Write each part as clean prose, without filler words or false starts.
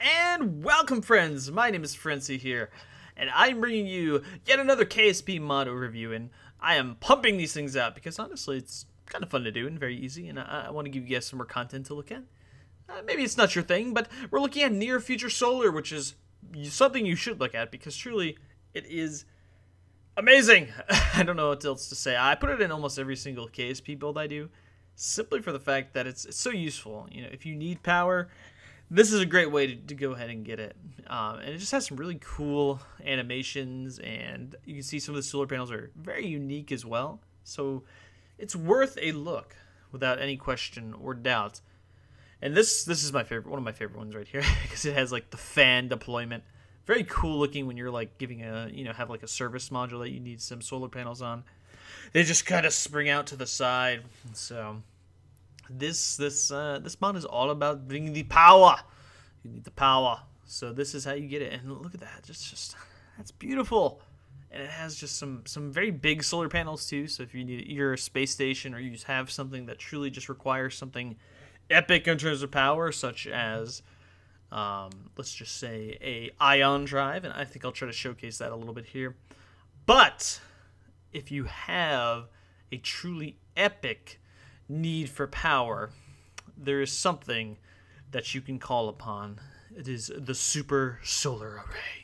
and welcome, friends. My name is Frenzy here, and I'm bringing you yet another KSP mod overview, and I am pumping these things out because honestly it's kind of fun to do and very easy, and I want to give you guys some more content to look at. Maybe it's not your thing, but we're looking at Near Future Solar, which is something you should look at because truly it is amazing. I don't know what else to say. I put it in almost every single KSP build I do, simply for the fact that it's so useful. You know, if you need power, this is a great way to go ahead and get it. And it just has some really cool animations, and you can see some of the solar panels are very unique as well. So it's worth a look without any question or doubt. And this is my favorite, one of my favorite ones right here, because it has like the fan deployment. Very cool looking when you're like giving a, you know, have like a service module that you need some solar panels on. They just kind of spring out to the side. So this mod is all about bringing the power. You need the power. So this is how you get it. And look at that. Just that's beautiful. And it has just some very big solar panels too. So if you need your space station, or you just have something that truly just requires something epic in terms of power, such as let's just say a ion drive, and I think I'll try to showcase that a little bit here. But if you have a truly epic need for power, there is something that you can call upon. It is the Super Solar Array.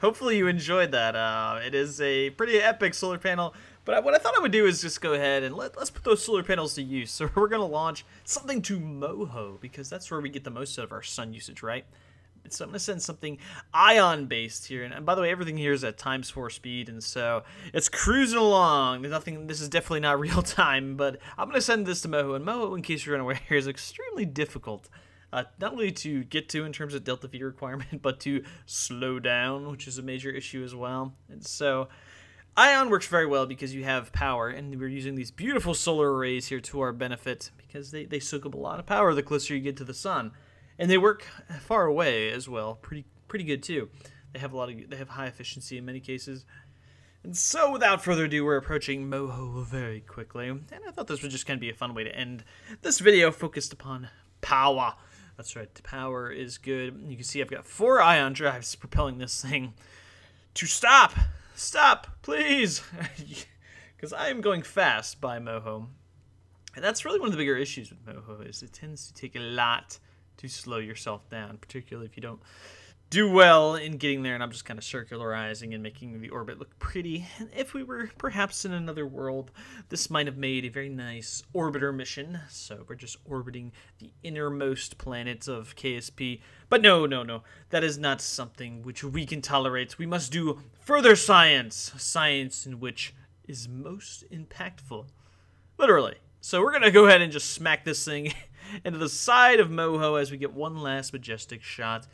Hopefully you enjoyed that. It is a pretty epic solar panel, but what I thought I would do is just go ahead and let's put those solar panels to use. So we're going to launch something to Moho, because that's where we get the most out of our sun usage, right? So I'm going to send something ion-based here, and by the way, everything here is at ×4 speed, and so it's cruising along. There's nothing. This is definitely not real time, but I'm going to send this to Moho, and Moho, in case you're unaware, is extremely difficult. Not only to get to in terms of delta V requirement, but to slow down, which is a major issue as well. And so ion works very well because you have power, and we're using these beautiful solar arrays here to our benefit because they soak up a lot of power the closer you get to the sun, and they work far away as well. Pretty good too. They have high efficiency in many cases. And so without further ado, we're approaching Moho very quickly, and I thought this was just going to be a fun way to end this video focused upon power. That's right, the power is good. You can see I've got 4 ion drives propelling this thing to stop. Stop, please. Because I am going fast by Moho. And that's really one of the bigger issues with Moho, is it tends to take a lot to slow yourself down, particularly if you don't do well in getting there. And I'm just kind of circularizing and making the orbit look pretty. And if we were perhaps in another world, this might have made a very nice orbiter mission. So we're just orbiting the innermost planets of KSP. But no, that is not something which we can tolerate. We must do further science in which is most impactful, literally. So we're gonna go ahead and just smack this thing into the side of Moho as we get one last majestic shot.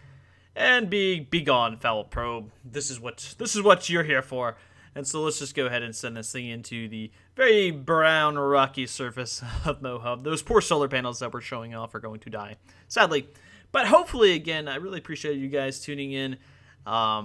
And be gone, foul probe. This is what you're here for. And so let's just go ahead and send this thing into the very brown, rocky surface of Moho. Those poor solar panels that we're showing off are going to die, sadly. But hopefully, again, I really appreciate you guys tuning in. All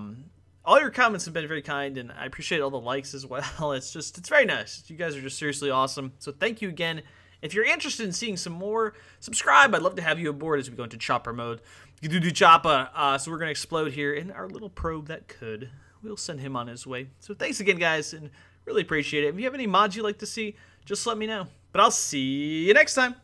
your comments have been very kind, and I appreciate all the likes as well. It's very nice. You guys are just seriously awesome. So thank you again. If you're interested in seeing some more, subscribe. I'd love to have you aboard as we go into chopper mode. You can do chopper. So we're going to explode here in our little probe that could. We'll send him on his way. So thanks again, guys, and really appreciate it. If you have any mods you'd like to see, just let me know. But I'll see you next time.